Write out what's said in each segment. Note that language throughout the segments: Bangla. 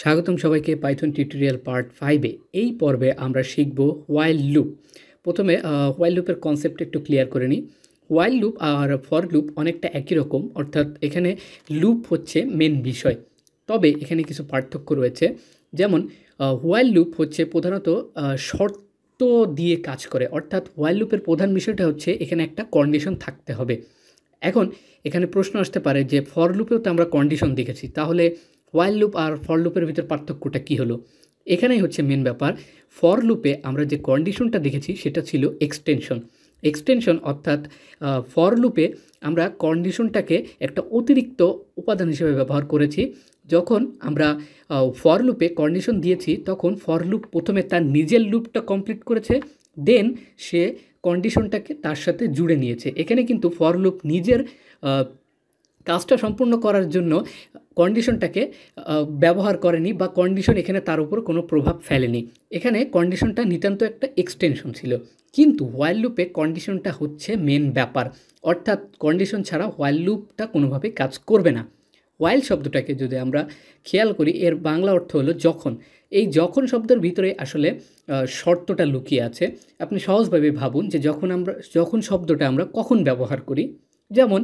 स्वागतम सबाइके पाइथन टिউটোরিয়াল पार्ट 5 ए पर्वे आमरा शिखबो व्हाइल लूप। प्रथमे व्हाइल लूपर कन्सेप्ट एकटु क्लियर करे नि। व्हाइल लूप और फर लूप अनेकटा एकी रकम, अर्थात एखाने लूप होच्छे मेन विषय, तबे एखाने किछु पार्थक्य रयेछे। जेमन व्हाइल लूप होच्छे प्रधानत शर्त दिये काज करे, अर्थात व्हाइल लूपर प्रधान विषयटा होच्छे एखाने एकटा कन्डिशन थाकते होबे। एखन एखाने प्रश्न आसते पारे जे फर लूपेও তো আমরা কন্ডিশন দেখেছি, তাহলে व्हाइल लूप और फर लूपर भीतर पार्थक्यटा कि हलो? एखानेই হচ্ছে মেন ব্যাপার। ফর লুপে আমরা যে কন্ডিশনটা দেখেছি সেটা ছিল এক্সটেনশন, অর্থাৎ ফর লুপে আমরা কন্ডিশনটাকে একটা অতিরিক্ত উপাদান হিসেবে ব্যবহার করেছি। যখন আমরা ফর লুপে কন্ডিশন দিয়েছি তখন ফর লুপ প্রথমে তার নিজের লুপটা কমপ্লিট করেছে, দেন সে কন্ডিশনটাকে তার সাথে জুড়ে নিয়েছে। এখানে কিন্তু ফর লুপ নিজের কাজটা সম্পূর্ণ করার জন্য কন্ডিশনটাকে ব্যবহার করেনি বা কন্ডিশন এখানে তার উপর কোনো প্রভাব ফেলেনি। এখানে কন্ডিশনটা নিতান্ত একটা এক্সটেনশন ছিল। কিন্তু হোয়াইল লুপে কন্ডিশনটা হচ্ছে মেন ব্যাপার, অর্থাৎ কন্ডিশন ছাড়া হোয়াইল লুপটা কোনোভাবে কাজ করবে না। হোয়াইল শব্দটাকে যদি আমরা খেয়াল করি, এর বাংলা অর্থ হলো যখন। এই যখন শব্দের ভিতরে আসলে শর্তটা লুকিয়ে আছে। আপনি সহজভাবে ভাবুন যে যখন শব্দটা আমরা কখন ব্যবহার করি। যেমন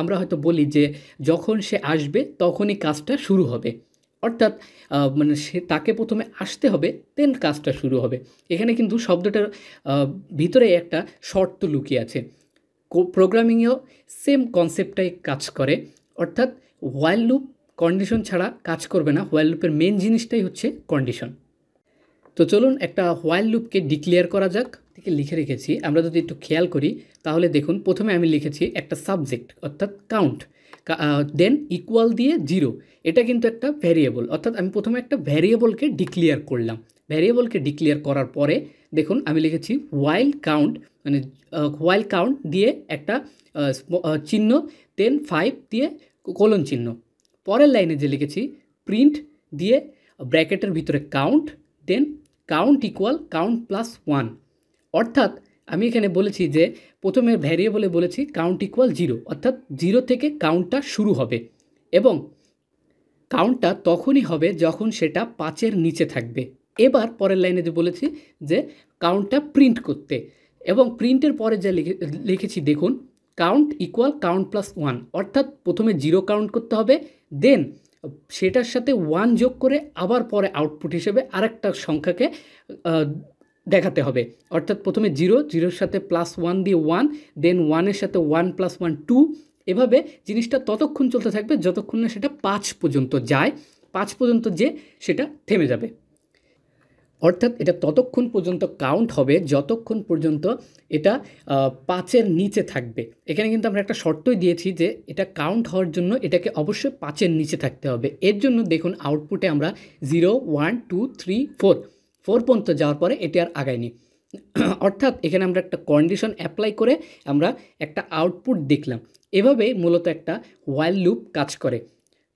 আমরা হয়তো বলি যে যখন সে আসবে তখনই কাজটা শুরু হবে, অর্থাৎ মানে সে তাকে প্রথমে আসতে হবে, দেন কাজটা শুরু হবে। এখানে কিন্তু শব্দটার ভিতরে একটা শর্ত লুকিয়ে আছে। প্রোগ্রামিংয়েও সেম কনসেপ্টটাই কাজ করে, অর্থাৎ হোয়াইল লুপ কন্ডিশন ছাড়া কাজ করবে না। হোয়াইল লুপের মেন জিনিসটাই হচ্ছে কন্ডিশন। তো চলুন একটা হোয়াইল লুপকে ডিক্লেয়ার করা যাক। থেকে লিখে রেখেছি, আমরা যদি একটু খেয়াল করি তাহলে দেখুন, প্রথমে আমি লিখেছি একটা সাবজেক্ট অর্থাৎ কাউন্ট, দেন ইকুয়াল দিয়ে 0। এটা কিন্তু একটা ভ্যারিয়েবল, অর্থাৎ আমি প্রথমে একটা ভ্যারিয়েবলকে ডিক্লেয়ার করলাম। ভ্যারিয়েবলকে ডিক্লেয়ার করার পরে দেখুন আমি লিখেছি হোয়াইল কাউন্ট, মানে হোয়াইল কাউন্ট দিয়ে একটা চিহ্ন, দেন 5 দিয়ে কোলন চিহ্ন। পরের লাইনে যে লিখেছি প্রিন্ট দিয়ে ব্র্যাকেটের ভিতরে count, then count equal count plus 1। অর্থাৎ আমি এখানে বলেছি যে প্রথমে ভ্যারিয়েবলে বলেছি কাউন্ট ইকুয়াল 0, অর্থাৎ 0 থেকে কাউন্টটা শুরু হবে এবং কাউন্টটা তখনই হবে যখন সেটা 5-এর নিচে থাকবে। এবার পরের লাইনে যে বলেছি যে কাউন্টটা প্রিন্ট করতে, এবং প্রিন্টের পরে যা লিখেছি দেখুন কাউন্ট ইকুয়াল কাউন্ট প্লাস 1, অর্থাৎ প্রথমে 0 কাউন্ট করতে হবে, দেন সেটার সাথে 1 যোগ করে আবার পরে আউটপুট হিসেবে আরেকটা সংখ্যাকে দেখাতে হবে। অর্থাৎ প্রথমে 0, 0-র সাথে প্লাস 1 দিয়ে 1, দেন 1-এর সাথে 1 + 1 2। এভাবে জিনিসটা ততক্ষণ চলতে থাকবে যতক্ষণ না সেটা 5 পর্যন্ত যায়। 5 পর্যন্ত যে সেটা থেমে যাবে, অর্থাৎ এটা ততক্ষণ পর্যন্ত কাউন্ট হবে যতক্ষণ পর্যন্ত এটা 5-এর নিচে থাকবে। এখানে কিন্তু আমরা একটা শর্তই দিয়েছি যে এটা কাউন্ট হওয়ার জন্য এটাকে অবশ্যই 5-এর নিচে থাকতে হবে। এর জন্য দেখুন আউটপুটে আমরা 0, 1, 2, 3, 4 পর্যন্ত যাওয়ার পরে এটি আর আগায়নি। অর্থাৎ এখানে আমরা একটা কন্ডিশন অ্যাপ্লাই করে আমরা একটা আউটপুট দেখলাম। এভাবে মূলত একটা হোয়াইল লুপ কাজ করে।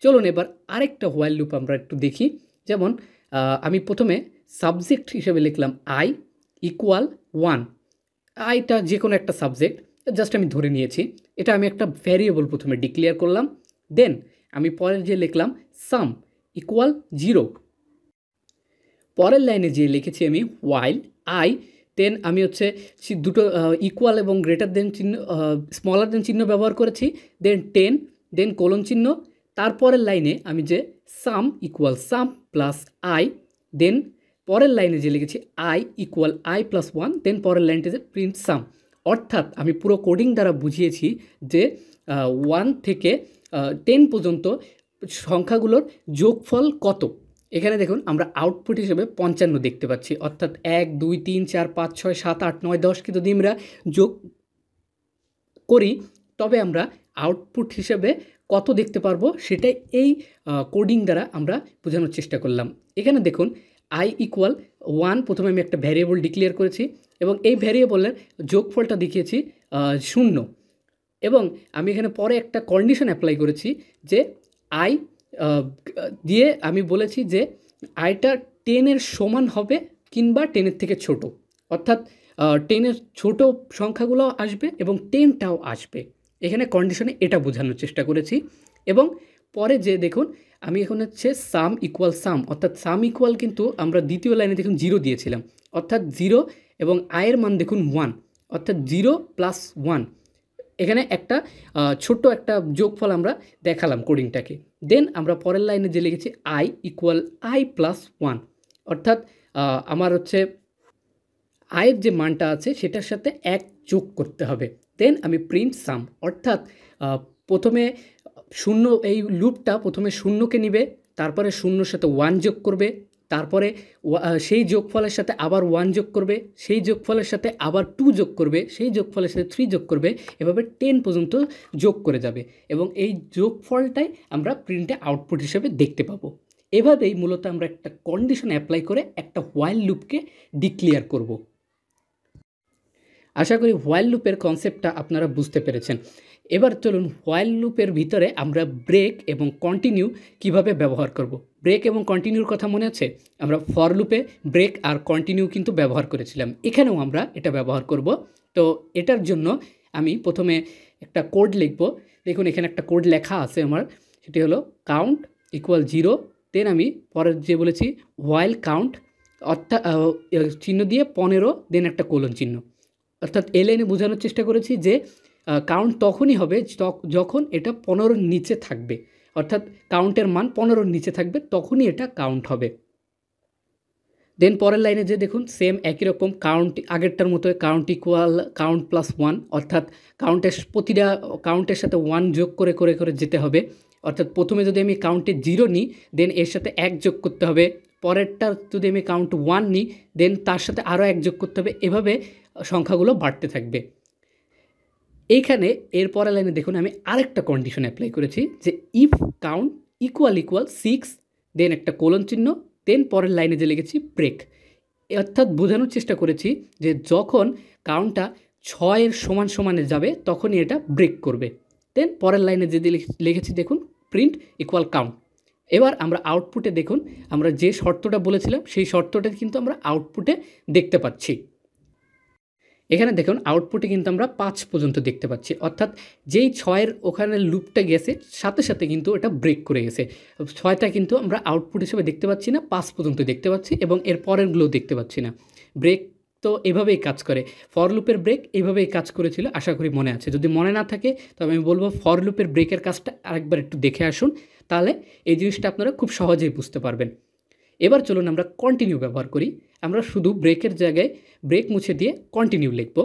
চলুন এবার আরেকটা হোয়াইল লুপ আমরা একটু দেখি। যেমন আমি প্রথমে সাবজেক্ট হিসেবে লিখলাম আই ইকুয়াল 1। আইটা যে কোনো একটা সাবজেক্ট জাস্ট আমি ধরে নিয়েছি। এটা আমি একটা ভ্যারিয়েবল প্রথমে ডিক্লেয়ার করলাম, দেন আমি পরের যে লিখলাম সাম ইকুয়াল 0। পরের লাইনে যে লিখেছি আমি হোয়াইল আই, দেন আমি হচ্ছে দুটো ইকুয়াল এবং গ্রেটার দেন চিহ্ন, স্মলার দেন চিহ্ন ব্যবহার করেছি, দেন 10, দেন কোলন চিহ্ন। তারপরের লাইনে আমি যে sum equal sum plus I, then পরের লাইনে যে লিখেছি I equal I plus 1, then পরের লাইনটা যে প্রিন্ট সাম। অর্থাৎ আমি পুরো কোডিং দ্বারা বুঝিয়েছি যে 1 থেকে 10 পর্যন্ত সংখ্যাগুলোর যোগফল কত। এখানে দেখুন আমরা আউটপুট হিসেবে 55 দেখতে পাচ্ছি, অর্থাৎ 1, 2, 3, 4, 5, 6, 7, 8, 9, 10 কিন্তু যদি আমরা যোগ করি তবে আমরা আউটপুট হিসেবে কত দেখতে পারবো সেটা এই কোডিং দ্বারা আমরা বোঝানোর চেষ্টা করলাম। এখানে দেখুন আই ইকুয়াল 1, প্রথমে আমি একটা ভ্যারিয়েবল ডিক্লেয়ার করেছি এবং এই ভ্যারিয়েবলের যোগফলটা দেখিয়েছি 0, এবং আমি এখানে পরে একটা কন্ডিশন অ্যাপ্লাই করেছি যে আই দিয়ে আমি বলেছি যে আইটা 10-এর সমান হবে কিংবা 10-এর থেকে ছোট, অর্থাৎ 10-এর ছোট সংখ্যাগুলো আসবে এবং 10টাও আসবে। এখানে কন্ডিশনে এটা বোঝানোর চেষ্টা করেছি। এবং পরে যে দেখুন আমি এখন হচ্ছে সাম ইকুয়াল সাম অর্থাৎ সাম ইকুয়াল কিন্তু আমরা দ্বিতীয় লাইনে দেখুন জিরো দিয়েছিলাম অর্থাৎ জিরো এবং আয়ের মান দেখুন ওয়ান অর্থাৎ জিরো প্লাস ওয়ান এখানে একটা ছোট্ট একটা যোগফল আমরা দেখালাম কোডিংটাকে দেন আমরা পরের লাইনে যে লিখেছি I equal I plus one অর্থাৎ আমার হচ্ছে আয়ের যে মানটা আছে সেটার সাথে এক যোগ করতে হবে দেন আমি প্রিন্ট সাম অর্থাৎ প্রথমে শূন্য এই লুপটা প্রথমে শূন্যকে নেবে তারপরে শূন্যর সাথে ওয়ান যোগ করবে তারপরে সেই যোগফলের সাথে আবার ওয়ান যোগ করবে সেই যোগফলের সাথে আবার টু যোগ করবে সেই যোগফলের সাথে থ্রি যোগ করবে এভাবে টেন পর্যন্ত যোগ করে যাবে এবং এই যোগফলটাই আমরা প্রিন্টে আউটপুট হিসেবে দেখতে পাবো এভাবেই মূলত আমরা একটা কন্ডিশন অ্যাপ্লাই করে একটা হোয়াইল লুপকে ডিক্লেয়ার করব। আশা করি হোয়াইল লুপের কনসেপ্টটা আপনারা বুঝতে পেরেছেন। এবার চলুন হোয়াইল লুপের ভিতরে আমরা ব্রেক এবং কন্টিনিউ কিভাবে ব্যবহার করব। ব্রেক এবং কন্টিনিউর কথা মনে আছে, আমরা ফর লুপে ব্রেক আর কন্টিনিউ কিন্তু ব্যবহার করেছিলাম, এখানেও আমরা এটা ব্যবহার করব। তো এটার জন্য আমি প্রথমে একটা কোড লিখব। দেখুন এখানে একটা কোড লেখা আছে আমার, সেটি হলো কাউন্ট ইকুয়াল জিরো, দেন আমি পরের যে বলেছি হোয়াইল কাউন্ট অর্থাৎ চিহ্ন দিয়ে পনেরো, দেন একটা কোলন চিহ্ন, অর্থাৎ এই লাইনে বোঝানোর চেষ্টা করেছি যে কাউন্ট তখনই হবে যখন এটা পনেরোর নিচে থাকবে, অর্থাৎ কাউন্টের মান পনেরোর নিচে থাকবে তখনই এটা কাউন্ট হবে। দেন পরের লাইনে যে দেখুন সেম একই রকম কাউন্ট আগেরটার মতো count equal count plus one, অর্থাৎ কাউন্টের প্রতিটা কাউন্টের সাথে ওয়ান যোগ করে করে করে যেতে হবে, অর্থাৎ প্রথমে যদি আমি কাউন্টে জিরো নিই দেন এর সাথে এক যোগ করতে হবে, পরেরটা যদি আমি কাউন্ট ওয়ান নিই দেন তার সাথে আরও এক যোগ করতে হবে, এভাবে সংখ্যাগুলো বাড়তে থাকবে। এইখানে এরপরের লাইনে দেখুন আমি আরেকটা কন্ডিশন অ্যাপ্লাই করেছি যে if count equal equal six, then একটা কোলন চিহ্ন, দেন পরের লাইনে যে লিখেছি ব্রেক, অর্থাৎ বোঝানোর চেষ্টা করেছি যে যখন কাউন্টটা ছয়ের সমান সমানে যাবে তখনই এটা ব্রেক করবে। দেন পরের লাইনে যে লিখেছি দেখুন প্রিন্ট ইকুয়াল কাউন্ট। এবার আমরা আউটপুটে দেখুন আমরা যে শর্তটা বলেছিলাম সেই শর্তটা কিন্তু আমরা আউটপুটে দেখতে পাচ্ছি। এখানে দেখুন আউটপুটে কিন্তু আমরা পাঁচ পর্যন্ত দেখতে পাচ্ছি, অর্থাৎ যেই ছয়ের ওখানে লুপটা গেছে সাথে সাথে কিন্তু এটা ব্রেক করে গেছে, ছয়টা কিন্তু আমরা আউটপুট হিসেবে দেখতে পাচ্ছি না, পাঁচ পর্যন্ত দেখতে পাচ্ছি এবং এর পরেরগুলোও দেখতে পাচ্ছি না। ব্রেক তো এভাবেই কাজ করে, ফর লুপের ব্রেক এভাবেই কাজ করেছিল, আশা করি মনে আছে। যদি মনে না থাকে তবে আমি বলবো ফর লুপের ব্রেকের কাজটা আরেকবার একটু দেখে আসুন, তাহলে এই জিনিসটা আপনারা খুব সহজেই বুঝতে পারবেন। এবার চলুন আমরা কন্টিনিউ ব্যবহার করি। আমরা শুধু ব্রেকের জায়গায় ব্রেক মুছে দিয়ে কন্টিনিউ লিখব।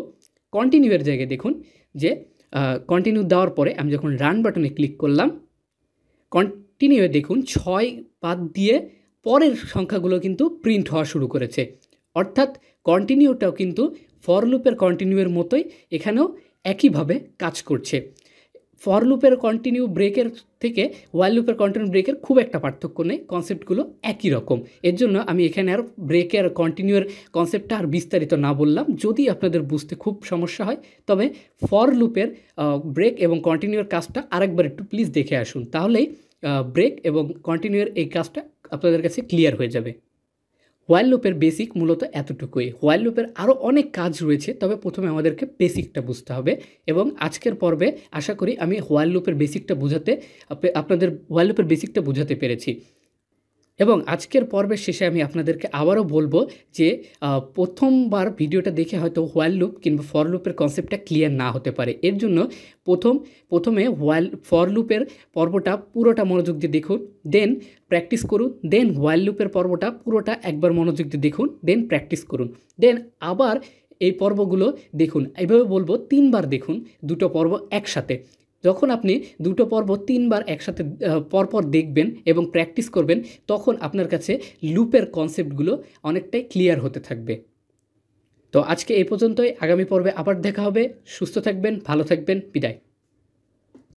কন্টিনিউয়ের জায়গায় দেখুন যে কন্টিনিউ দেওয়ার পরে আমি যখন রান বাটনে ক্লিক করলাম কন্টিনিউয়ে দেখুন ছয় বাদ দিয়ে পরের সংখ্যাগুলো কিন্তু প্রিন্ট হওয়া শুরু করেছে, অর্থাৎ কন্টিনিউটাও কিন্তু ফর লুপের কন্টিনিউয়ের মতোই এখানেও একইভাবে কাজ করছে। ফর লুপের কন্টিনিউ ব্রেকের থেকে হোয়াইল লুপের কন্টিনিউ ব্রেকের খুব একটা পার্থক্য নেই, কনসেপ্টগুলো একই রকম। এর জন্য আমি এখানে আর ব্রেকের কন্টিনিউয়ের কনসেপ্টটা আর বিস্তারিত না বললাম। যদি আপনাদের বুঝতে খুব সমস্যা হয় তবে ফর লুপের ব্রেক এবং কন্টিনিউয়ের কাজটা আরেকবার একটু প্লিজ দেখে আসুন, তাহলেই ব্রেক এবং কন্টিনিউয়ের এই কাজটা আপনাদের কাছে ক্লিয়ার হয়ে যাবে। হোয়াইল লুপের বেসিক মূলত এতটুকুই। হোয়াইল লুপের আরও অনেক কাজ রয়েছে, তবে প্রথমে আমাদেরকে বেসিকটা বুঝতে হবে এবং আজকের পর্বে আশা করি আমি হোয়াইল লুপের বেসিকটা বোঝাতে আপনাদের হোয়াইল লুপের বেসিকটা বোঝাতে পেরেছি। এবং আজকের পর্বের শেষে আমি আপনাদেরকে আবারও বলবো যে প্রথমবার ভিডিওটা দেখে হয়তো হোয়াইল লুপ কিংবা ফর লুপের কনসেপ্টটা ক্লিয়ার না হতে পারে, এর জন্য প্রথমে হোয়াইল ফর লুপের পর্বটা পুরোটা মনোযোগ দিয়ে দেখুন, দেন প্র্যাকটিস করুন, দেন হোয়াইল লুপের পর্বটা পুরোটা একবার মনোযোগ দিয়ে দেখুন, দেন প্র্যাকটিস করুন, দেন আবার এই পর্বগুলো দেখুন। এইভাবে বলবো তিনবার দেখুন দুটো পর্ব একসাথে। যখন আপনি দুটো পর্ব তিনবার একসাথে পরপর দেখবেন এবং প্র্যাকটিস করবেন তখন আপনার কাছে লুপের কনসেপ্টগুলো অনেকটাই ক্লিয়ার হতে থাকবে। তো আজকে এই পর্যন্তই, আগামী পর্বে আবার দেখা হবে। সুস্থ থাকবেন, ভালো থাকবেন, বিদায়।